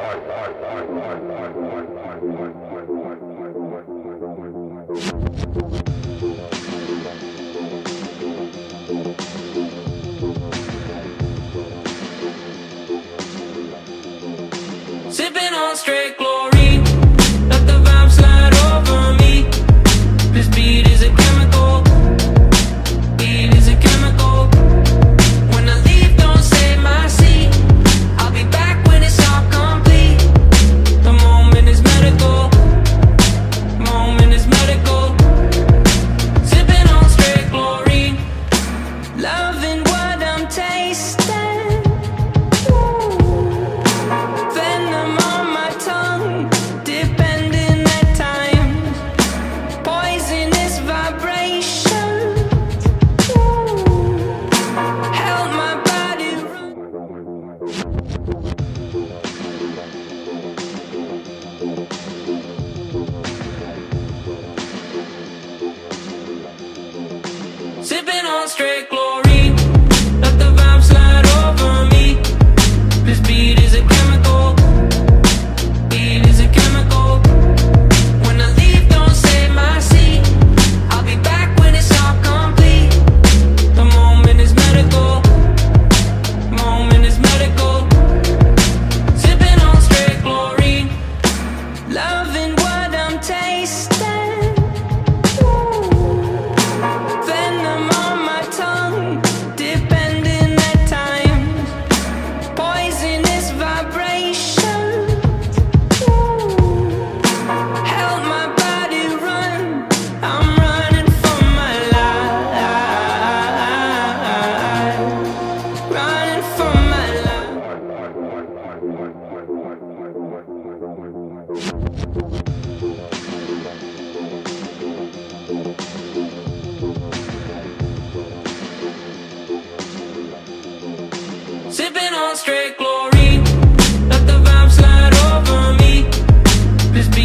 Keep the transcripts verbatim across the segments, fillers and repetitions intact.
Sipping on straight chlorine, let the vibe slide over me. This beat is a chemical. Sipping on straight chlorine, let the vibe slide over me. This beat is a chemical. Beat is a chemical. When I leave, don't save my seat. I'll be back when it's all complete. The moment is medical. Moment is medical. Sipping on straight chlorine, loving what I'm tasting.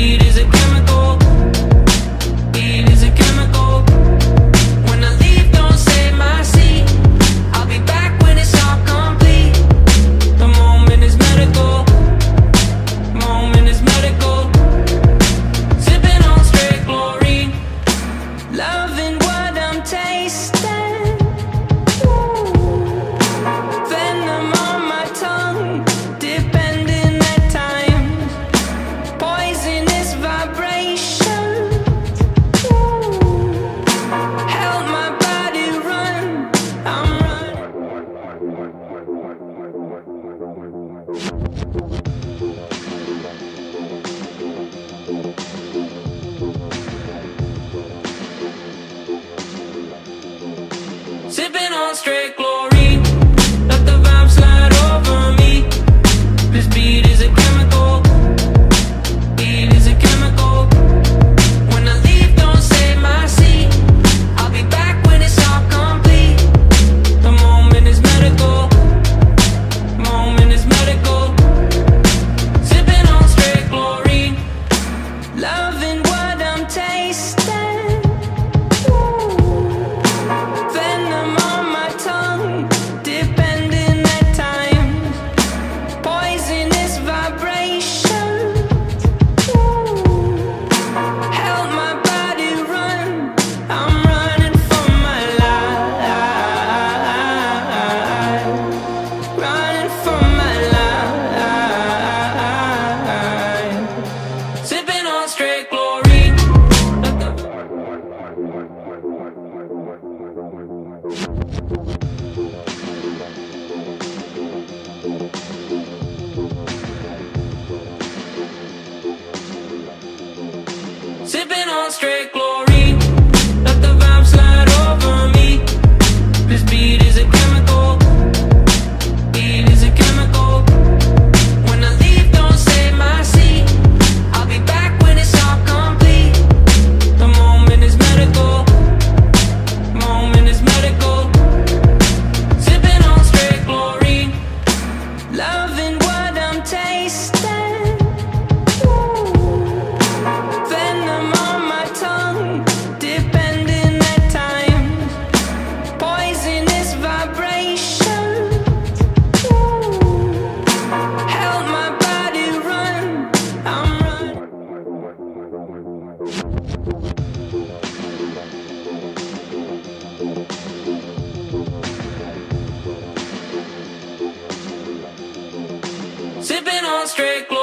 Sipping on straight chlorine, let the vibe slide over me. This beat is a chemical. Beat is a chemical. When I leave, don't save my seat. I'll be back when it's all complete. The moment is medical. Moment is medical. Sipping on straight chlorine, loving what I'm tasting. Sipping on straight chlorine, let the vibe slide over me. This beat is a chemical. Beat is a chemical. When I leave, don't save my seat. I'll be back when it's all complete. The moment is medical. Moment is medical. Sipping on straight chlorine, loving what I'm tasting. Sipping on straight chlorine, let the vibe slide over me. This beat is a chemical. Beat is a chemical. When I leave, don't save my seat. I'll be back when it's all complete. The moment is medical. Moment is medical. Sipping on straight chlorine, loving what I'm tasting. Vibration, ooh, held my body. strict.